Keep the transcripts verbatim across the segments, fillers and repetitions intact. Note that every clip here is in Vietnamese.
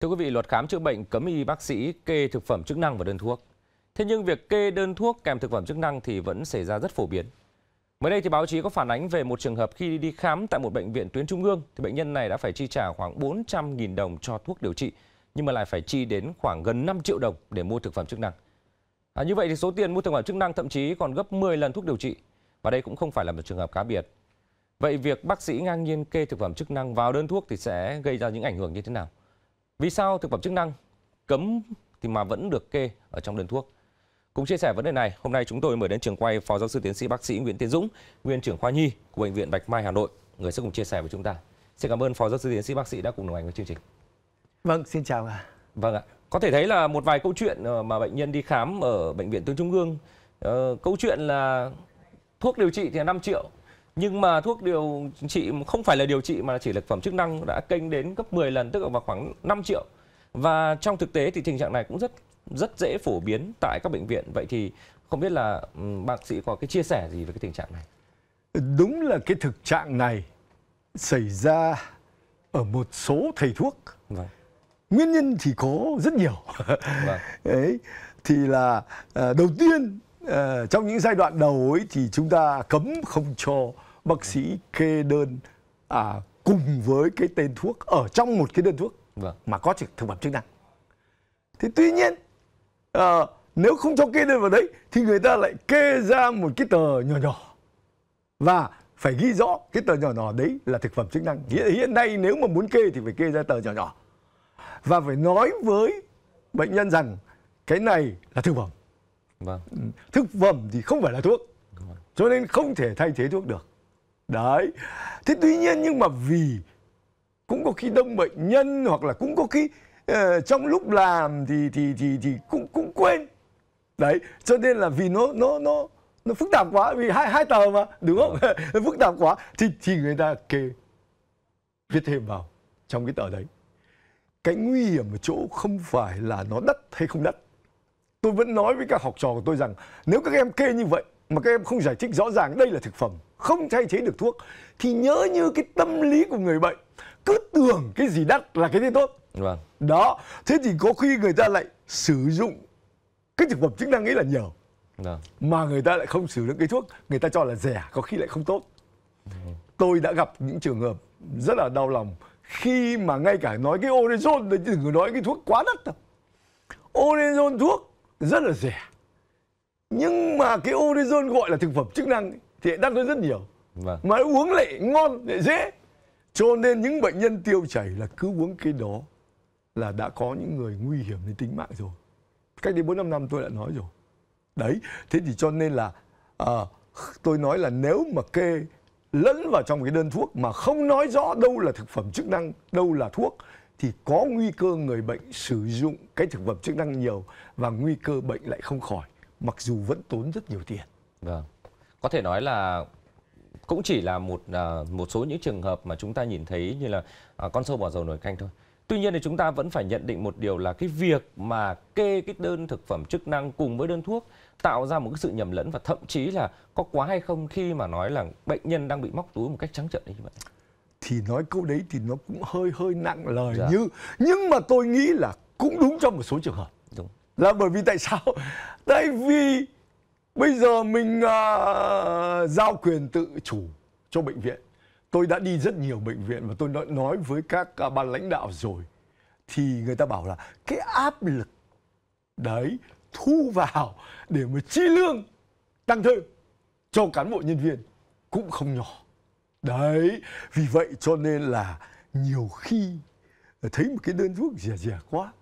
Thưa quý vị, luật khám chữa bệnh cấm y bác sĩ kê thực phẩm chức năng và đơn thuốc. Thế nhưng việc kê đơn thuốc kèm thực phẩm chức năng thì vẫn xảy ra rất phổ biến. Mới đây thì báo chí có phản ánh về một trường hợp khi đi khám tại một bệnh viện tuyến trung ương thì bệnh nhân này đã phải chi trả khoảng bốn trăm nghìn đồng cho thuốc điều trị nhưng mà lại phải chi đến khoảng gần năm triệu đồng để mua thực phẩm chức năng. À, như vậy thì số tiền mua thực phẩm chức năng thậm chí còn gấp mười lần thuốc điều trị. Và đây cũng không phải là một trường hợp cá biệt. Vậy việc bác sĩ ngang nhiên kê thực phẩm chức năng vào đơn thuốc thì sẽ gây ra những ảnh hưởng như thế nào? Vì sao thực phẩm chức năng cấm thì mà vẫn được kê ở trong đơn thuốc? Cùng chia sẻ vấn đề này, hôm nay chúng tôi mời đến trường quay Phó Giáo sư Tiến sĩ Bác sĩ Nguyễn Tiến Dũng, nguyên trưởng khoa nhi của Bệnh viện Bạch Mai, Hà Nội, người sẽ cùng chia sẻ với chúng ta. Xin cảm ơn Phó Giáo sư Tiến sĩ Bác sĩ đã cùng đồng hành với chương trình. Vâng, xin chào ạ. Vâng ạ. Có thể thấy là một vài câu chuyện mà bệnh nhân đi khám ở bệnh viện tuyến trung ương, câu chuyện là thuốc điều trị thì là năm triệu. Nhưng mà thuốc điều trị không phải là điều trị mà chỉ là thực phẩm chức năng đã kênh đến gấp mười lần, tức là vào khoảng năm triệu. Và trong thực tế thì tình trạng này cũng rất rất dễ phổ biến tại các bệnh viện. Vậy thì không biết là bác sĩ có cái chia sẻ gì về cái tình trạng này? Đúng là cái thực trạng này xảy ra ở một số thầy thuốc. Vâng. Nguyên nhân thì có rất nhiều. Vâng. Đấy, thì là đầu tiên trong những giai đoạn đầu ấy thì chúng ta cấm không cho bác sĩ kê đơn à, cùng với cái tên thuốc ở trong một cái đơn thuốc. Vâng. Mà có thực phẩm chức năng. Thế tuy nhiên à, nếu không cho kê đơn vào đấy thì người ta lại kê ra một cái tờ nhỏ nhỏ và phải ghi rõ cái tờ nhỏ nhỏ đấy là thực phẩm chức năng. Hiện nay nếu mà muốn kê thì phải kê ra tờ nhỏ nhỏ và phải nói với bệnh nhân rằng cái này là thực phẩm. Vâng. Thực phẩm thì không phải là thuốc, cho nên không thể thay thế thuốc được. Đấy. Thế tuy nhiên nhưng mà vì cũng có khi đông bệnh nhân hoặc là cũng có khi uh, trong lúc làm thì thì thì thì cũng cũng quên. Đấy, cho nên là vì nó nó nó nó phức tạp quá, vì hai hai tờ mà, đúng không? Vâng. Phức tạp quá thì thì người ta kê viết thêm vào trong cái tờ đấy. Cái nguy hiểm ở chỗ không phải là nó đắt hay không đắt. Tôi vẫn nói với các học trò của tôi rằng nếu các em kê như vậy mà các em không giải thích rõ ràng đây là thực phẩm, không thay thế được thuốc, thì nhớ như cái tâm lý của người bệnh, cứ tưởng cái gì đắt là cái gì tốt. Vâng. Đó, thế thì có khi người ta lại sử dụng cái thực phẩm chức năng ấy là nhiều. Vâng. Mà người ta lại không sử dụng cái thuốc người ta cho là rẻ, có khi lại không tốt. Vâng. Tôi đã gặp những trường hợp rất là đau lòng khi mà ngay cả nói cái Orezon, đừng nói cái thuốc quá đắt đâu. Orezon thuốc rất là rẻ, nhưng mà cái Orezon gọi là thực phẩm chức năng thì đắt hơn rất nhiều. Vâng. Mà uống lại ngon, lại dễ. Cho nên những bệnh nhân tiêu chảy là cứ uống cái đó là đã có những người nguy hiểm đến tính mạng rồi. Cách đây bốn năm năm tôi đã nói rồi. Đấy, thế thì cho nên là à, tôi nói là nếu mà kê lẫn vào trong cái đơn thuốc mà không nói rõ đâu là thực phẩm chức năng, đâu là thuốc, thì có nguy cơ người bệnh sử dụng cái thực phẩm chức năng nhiều và nguy cơ bệnh lại không khỏi, mặc dù vẫn tốn rất nhiều tiền. Vâng. Có thể nói là cũng chỉ là một một số những trường hợp mà chúng ta nhìn thấy như là con sâu bỏ dầu nổi canh thôi. Tuy nhiên thì chúng ta vẫn phải nhận định một điều là cái việc mà kê cái đơn thực phẩm chức năng cùng với đơn thuốc tạo ra một cái sự nhầm lẫn và thậm chí là có quá hay không khi mà nói là bệnh nhân đang bị móc túi một cách trắng trợn như vậy. Thì nói câu đấy thì nó cũng hơi hơi nặng lời. Dạ. như Nhưng mà tôi nghĩ là cũng đúng trong một số trường hợp. Đúng. Là bởi vì tại sao? Tại vì bây giờ mình uh, giao quyền tự chủ cho bệnh viện. Tôi đã đi rất nhiều bệnh viện và tôi nói, nói với các uh, ban lãnh đạo rồi. Thì người ta bảo là cái áp lực đấy thu vào để mà chi lương tăng thêm cho cán bộ nhân viên cũng không nhỏ. Đấy, vì vậy cho nên là nhiều khi thấy một cái đơn thuốc rẻ rẻ quá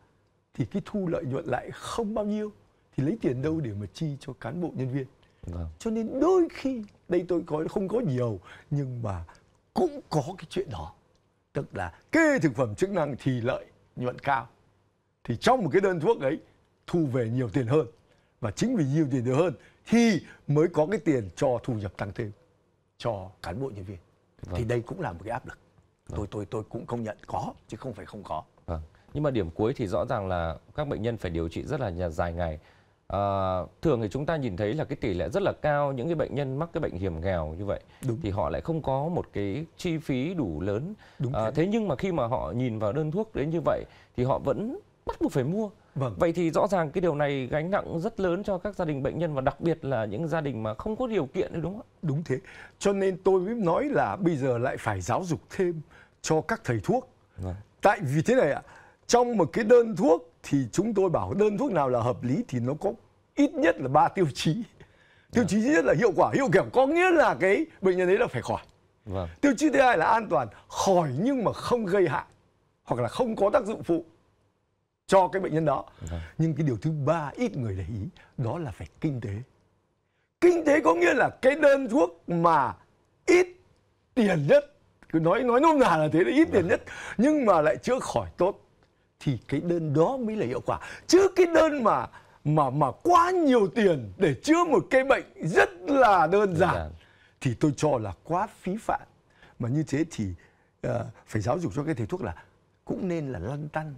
thì cái thu lợi nhuận lại không bao nhiêu, thì lấy tiền đâu để mà chi cho cán bộ nhân viên. Vâng. Cho nên đôi khi, đây tôi có không có nhiều nhưng mà cũng có cái chuyện đó, tức là kê thực phẩm chức năng thì lợi nhuận cao, thì trong một cái đơn thuốc ấy thu về nhiều tiền hơn, và chính vì nhiều tiền hơn thì mới có cái tiền cho thu nhập tăng thêm cho cán bộ nhân viên. Vâng. Thì đây cũng là một cái áp lực. Vâng. Tôi tôi tôi cũng công nhận có chứ không phải không có. Vâng. Nhưng mà điểm cuối thì rõ ràng là các bệnh nhân phải điều trị rất là dài ngày. À, thường thì chúng ta nhìn thấy là cái tỷ lệ rất là cao những cái bệnh nhân mắc cái bệnh hiểm nghèo như vậy. Đúng. Thì họ lại không có một cái chi phí đủ lớn. Đúng thế. À, thế nhưng mà khi mà họ nhìn vào đơn thuốc đến như vậy thì họ vẫn bắt buộc phải mua. Vâng. Vậy thì rõ ràng cái điều này gánh nặng rất lớn cho các gia đình bệnh nhân, và đặc biệt là những gia đình mà không có điều kiện đấy, đúng không? Đúng thế. Cho nên tôi mới nói là bây giờ lại phải giáo dục thêm cho các thầy thuốc. Vâng. Tại vì thế này ạ, trong một cái đơn thuốc thì chúng tôi bảo đơn thuốc nào là hợp lý thì nó có ít nhất là ba tiêu chí. Tiêu chí thứ nhất là hiệu quả, hiệu quả có nghĩa là cái bệnh nhân ấy là phải khỏi. Vâng. Tiêu chí thứ hai là an toàn, khỏi nhưng mà không gây hại hoặc là không có tác dụng phụ cho cái bệnh nhân đó. Vâng. Nhưng cái điều thứ ba ít người để ý đó là phải kinh tế. Kinh tế có nghĩa là cái đơn thuốc mà ít tiền nhất, cứ nói nói nôm na là thế, là ít vâng. tiền nhất nhưng mà lại chữa khỏi tốt thì cái đơn đó mới là hiệu quả. Chứ cái đơn mà mà mà quá nhiều tiền để chữa một cái bệnh rất là đơn giản, giản thì tôi cho là quá phí phạm. Mà như thế thì uh, phải giáo dục cho cái thầy thuốc là cũng nên là lăn tăn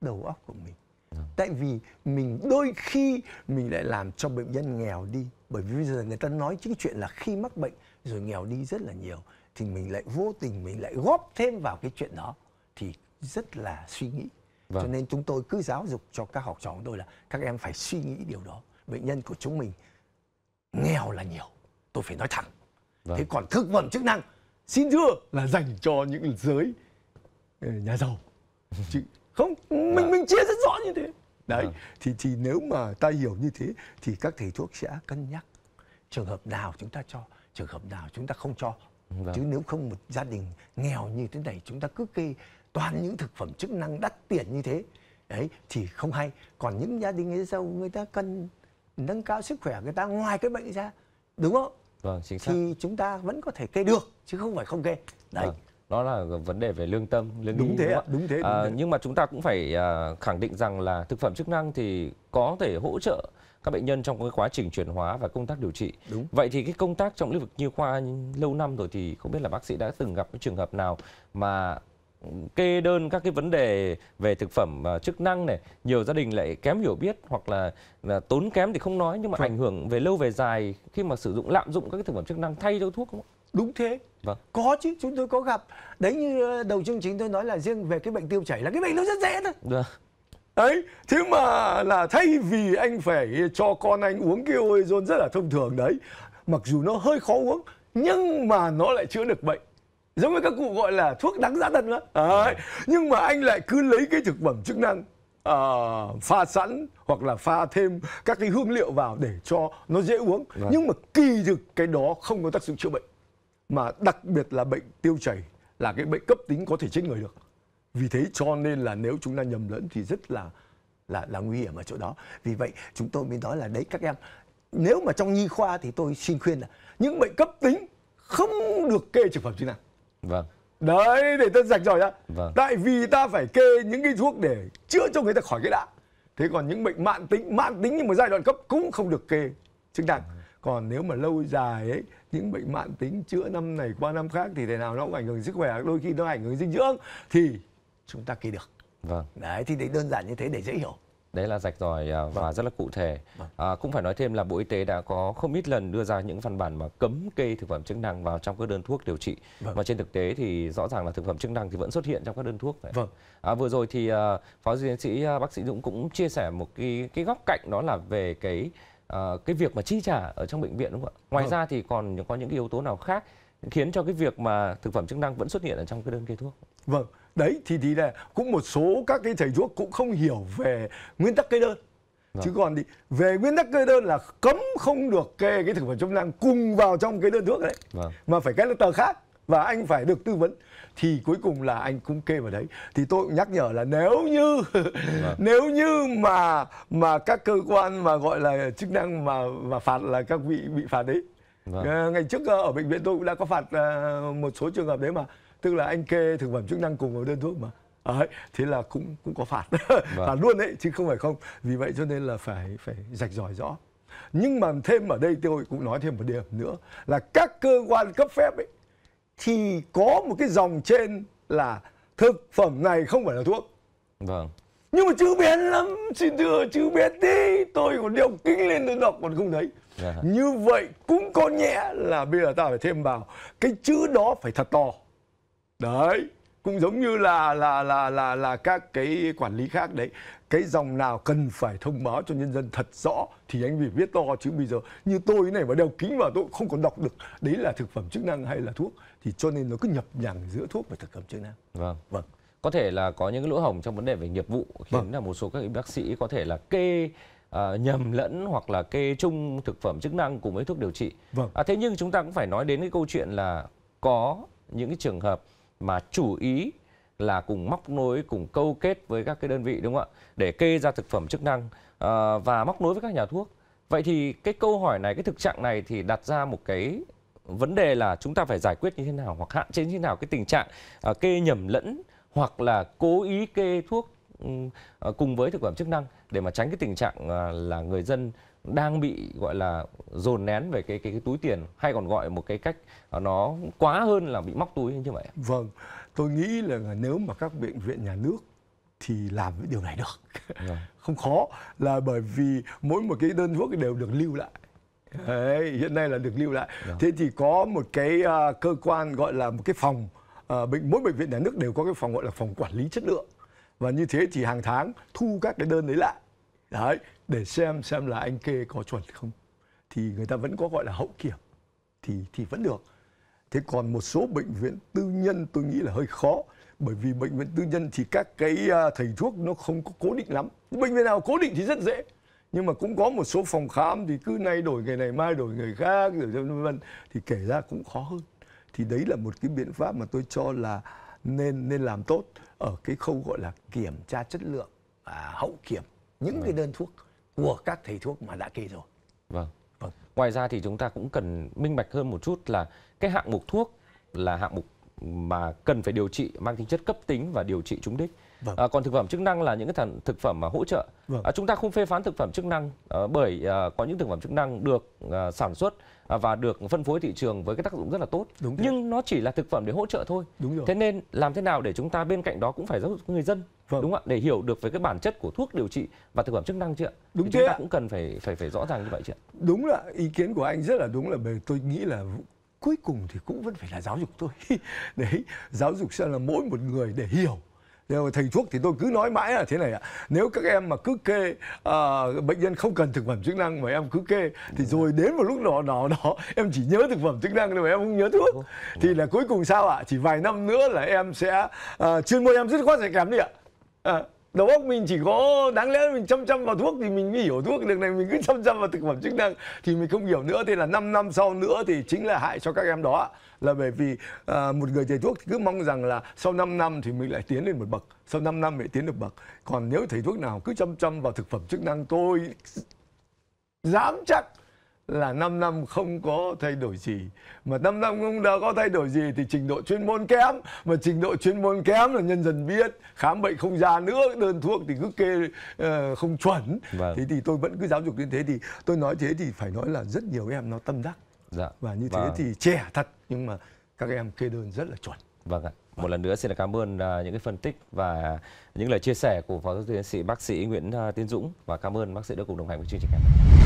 đầu óc của mình. Ừ. Tại vì mình đôi khi mình lại làm cho bệnh nhân nghèo đi, bởi vì bây giờ người ta nói chính chuyện là khi mắc bệnh rồi nghèo đi rất là nhiều, thì mình lại vô tình mình lại góp thêm vào cái chuyện đó thì rất là suy nghĩ. Vâng. Cho nên chúng tôi cứ giáo dục cho các học trò của tôi là các em phải suy nghĩ điều đó. Bệnh nhân của chúng mình nghèo là nhiều, tôi phải nói thẳng. Vâng. Thế còn thực phẩm chức năng, xin thưa, là dành cho những giới nhà giàu. Chứ không, mình vâng. mình chia rất rõ như thế. Đấy, vâng. thì, thì nếu mà ta hiểu như thế thì các thầy thuốc sẽ cân nhắc trường hợp nào chúng ta cho, trường hợp nào chúng ta không cho. Vâng. Chứ nếu không một gia đình nghèo như thế này chúng ta cứ kê toàn những thực phẩm chức năng đắt tiền như thế đấy thì không hay. Còn những gia đình người giàu, người ta cần nâng cao sức khỏe người ta ngoài cái bệnh ra, đúng không? Vâng, chính xác. Thì chúng ta vẫn có thể kê được chứ không phải không kê. Đấy. Vâng. Đó là vấn đề về lương tâm, lương đúng, ý, thế đúng, ạ, đúng thế. Đúng à, thế. Nhưng mà chúng ta cũng phải à, khẳng định rằng là thực phẩm chức năng thì có thể hỗ trợ các bệnh nhân trong cái quá trình chuyển hóa và công tác điều trị. Đúng. Vậy thì cái công tác trong lĩnh vực nhi khoa lâu năm rồi thì không biết là bác sĩ đã từng gặp cái trường hợp nào mà kê đơn các cái vấn đề về thực phẩm chức năng này, nhiều gia đình lại kém hiểu biết hoặc là, là tốn kém thì không nói, nhưng mà vâng. ảnh hưởng về lâu về dài khi mà sử dụng lạm dụng các cái thực phẩm chức năng thay cho thuốc không? Đúng thế, vâng. có chứ, chúng tôi có gặp. Đấy, như đầu chương trình tôi nói là riêng về cái bệnh tiêu chảy là cái bệnh nó rất dễ thôi. Được. Đấy, thế mà là thay vì anh phải cho con anh uống cái ozone rất là thông thường đấy, mặc dù nó hơi khó uống nhưng mà nó lại chữa được bệnh. Giống với các cụ gọi là thuốc đắng dã thân đó. Đấy. Nhưng mà anh lại cứ lấy cái thực phẩm chức năng uh, pha sẵn hoặc là pha thêm các cái hương liệu vào để cho nó dễ uống. Đấy. Nhưng mà kỳ thực cái đó không có tác dụng chữa bệnh. Mà đặc biệt là bệnh tiêu chảy là cái bệnh cấp tính có thể chết người được. Vì thế cho nên là nếu chúng ta nhầm lẫn thì rất là là, là nguy hiểm ở chỗ đó. Vì vậy chúng tôi mới nói là đấy các em, nếu mà trong nhi khoa thì tôi xin khuyên là những bệnh cấp tính không được kê thực phẩm chức năng. Vâng. Đấy, để ta rạch ròi ra. Vâng. Tại vì ta phải kê những cái thuốc để chữa cho người ta khỏi cái đã. Thế còn những bệnh mãn tính, mãn tính nhưng mà giai đoạn cấp cũng không được kê chức năng. Còn nếu mà lâu dài ấy, những bệnh mãn tính chữa năm này qua năm khác thì thế nào nó cũng ảnh hưởng sức khỏe, đôi khi nó ảnh hưởng dinh dưỡng thì chúng ta kê được. Vâng. Đấy, thì đấy đơn giản như thế để dễ hiểu. Đấy là rạch ròi và vâng. rất là cụ thể. Vâng. À, cũng phải nói thêm là Bộ Y tế đã có không ít lần đưa ra những văn bản mà cấm kê thực phẩm chức năng vào trong các đơn thuốc điều trị. Vâng. Và trên thực tế thì rõ ràng là thực phẩm chức năng thì vẫn xuất hiện trong các đơn thuốc. Vậy. Vâng. À, vừa rồi thì à, Phó Tiến sĩ bác sĩ Dũng cũng chia sẻ một cái cái góc cạnh đó là về cái à, cái việc mà chi trả ở trong bệnh viện, đúng không ạ? Ngoài vâng. ra thì còn có những cái yếu tố nào khác khiến cho cái việc mà thực phẩm chức năng vẫn xuất hiện ở trong cái đơn kê thuốc? Vâng. Đấy thì thì là cũng một số các cái thầy thuốc cũng không hiểu về nguyên tắc kê đơn. Vâng. Chứ còn thì về nguyên tắc kê đơn là cấm không được kê cái thực phẩm chức năng cùng vào trong cái đơn thuốc đấy. Vâng. Mà phải cái là tờ khác và anh phải được tư vấn thì cuối cùng là anh cũng kê vào đấy. Thì tôi cũng nhắc nhở là nếu như vâng. nếu như mà mà các cơ quan mà gọi là chức năng mà mà phạt là các vị bị phạt đấy. Vâng. Ngày trước ở bệnh viện tôi cũng đã có phạt một số trường hợp đấy mà. Tức là anh kê thực phẩm chức năng cùng vào đơn thuốc mà. Đấy, thế là cũng cũng có phạt. Vâng. Phạt luôn đấy, chứ không phải không. Vì vậy cho nên là phải phải rạch ròi rõ. Nhưng mà thêm ở đây tôi cũng nói thêm một điểm nữa là các cơ quan cấp phép ấy thì có một cái dòng trên là thực phẩm này không phải là thuốc. Vâng. Nhưng mà chữ bén lắm, xin thưa chữ bén tí, tôi còn đeo kính lên tôi đọc còn không thấy. Yeah. Như vậy cũng có nhẽ là bây giờ ta phải thêm vào cái chữ đó phải thật to. Đấy, cũng giống như là là là là là các cái quản lý khác đấy, cái dòng nào cần phải thông báo cho nhân dân thật rõ thì anh phải viết to, chứ bây giờ như tôi này mà đeo kính vào tôi không còn đọc được đấy là thực phẩm chức năng hay là thuốc, thì cho nên nó cứ nhập nhằng giữa thuốc và thực phẩm chức năng. Vâng, vâng. Có thể là có những cái lỗ hổng trong vấn đề về nghiệp vụ khiến vâng. là một số các bác sĩ có thể là kê à, nhầm lẫn hoặc là kê chung thực phẩm chức năng cùng với thuốc điều trị. Vâng. À, thế nhưng chúng ta cũng phải nói đến cái câu chuyện là có những cái trường hợp mà chủ ý là cùng móc nối, cùng câu kết với các cái đơn vị đúng không ạ, để kê ra thực phẩm chức năng à, và móc nối với các nhà thuốc. Vậy thì cái câu hỏi này, cái thực trạng này thì đặt ra một cái vấn đề là chúng ta phải giải quyết như thế nào, hoặc hạn chế như thế nào cái tình trạng à, kê nhầm lẫn hoặc là cố ý kê thuốc à, cùng với thực phẩm chức năng, để mà tránh cái tình trạng à, là người dân đang bị gọi là dồn nén về cái, cái cái túi tiền, hay còn gọi một cái cách nó quá hơn là bị móc túi như vậy. Vâng, tôi nghĩ là nếu mà các bệnh viện nhà nước thì làm cái điều này được, ừ. không khó, là bởi vì mỗi một cái đơn thuốc đều được lưu lại. Đấy, hiện nay là được lưu lại. Ừ. Thế thì có một cái uh, cơ quan gọi là một cái phòng, uh, bệnh mỗi bệnh viện nhà nước đều có cái phòng gọi là phòng quản lý chất lượng, và như thế thì hàng tháng thu các cái đơn đấy lại. Đấy, để xem xem là anh kê có chuẩn không, thì người ta vẫn có gọi là hậu kiểm, thì thì vẫn được. Thế còn một số bệnh viện tư nhân tôi nghĩ là hơi khó, bởi vì bệnh viện tư nhân thì các cái thầy thuốc nó không có cố định lắm. Bệnh viện nào cố định thì rất dễ, nhưng mà cũng có một số phòng khám thì cứ nay đổi người này mai đổi người khác rồi vân vân, thì kể ra cũng khó hơn. Thì đấy là một cái biện pháp mà tôi cho là nên nên làm tốt ở cái khâu gọi là kiểm tra chất lượng, à, hậu kiểm những cái đơn thuốc của các thầy thuốc mà đã kê rồi. Vâng. Vâng. Ngoài ra thì chúng ta cũng cần minh bạch hơn một chút là cái hạng mục thuốc là hạng mục mà cần phải điều trị mang tính chất cấp tính và điều trị trúng đích. Vâng. À, còn thực phẩm chức năng là những cái thực phẩm mà hỗ trợ. Vâng. À, chúng ta không phê phán thực phẩm chức năng à, bởi à, có những thực phẩm chức năng được à, sản xuất à, và được phân phối thị trường với cái tác dụng rất là tốt. Đúng, nhưng nó chỉ là thực phẩm để hỗ trợ thôi. Đúng rồi. Thế nên làm thế nào để chúng ta bên cạnh đó cũng phải giúp người dân. Vâng. Đúng ạ, để hiểu được về cái bản chất của thuốc điều trị và thực phẩm chức năng chưa? Đúng, chúng ta cũng cần phải phải phải rõ ràng như vậy chưa? Đúng là ý kiến của anh rất là đúng, là bởi tôi nghĩ là cuối cùng thì cũng vẫn phải là giáo dục thôi. Đấy, giáo dục sẽ là mỗi một người để hiểu. Nếu thầy thuốc thì tôi cứ nói mãi là thế này ạ. Nếu các em mà cứ kê à, bệnh nhân không cần thực phẩm chức năng mà em cứ kê thì rồi đến một lúc nọ nọ đó em chỉ nhớ thực phẩm chức năng thôi mà em không nhớ thuốc. Thì là cuối cùng sao ạ? Chỉ vài năm nữa là em sẽ à, chuyên môn em rất khoát sẽ kém đi ạ. À, đầu óc mình chỉ có, đáng lẽ mình chăm chăm vào thuốc thì mình mới hiểu thuốc được, này mình cứ chăm chăm vào thực phẩm chức năng thì mình không hiểu nữa. Thế là năm năm sau nữa thì chính là hại cho các em đó, là bởi vì à, một người thầy thuốc thì cứ mong rằng là sau năm năm thì mình lại tiến lên một bậc, sau năm năm lại tiến được bậc. Còn nếu thầy thuốc nào cứ chăm chăm vào thực phẩm chức năng, tôi dám chắc là năm năm không có thay đổi gì. Mà năm năm không đã có thay đổi gì thì trình độ chuyên môn kém. Mà trình độ chuyên môn kém là nhân dân biết, khám bệnh không ra nữa, đơn thuốc thì cứ kê uh, không chuẩn. Vâng. Thế thì tôi vẫn cứ giáo dục như thế. Thì tôi nói thế thì phải nói là rất nhiều em nó tâm đắc. Dạ. Và như thế vâng. thì trẻ thật, nhưng mà các em kê đơn rất là chuẩn. Vâng ạ. Một vâng. lần nữa xin cảm ơn những cái phân tích và những lời chia sẻ của Phó Giáo sư Tiến sĩ Bác sĩ Nguyễn Tiến Dũng. Và cảm ơn bác sĩ đã cùng đồng hành với chương trình.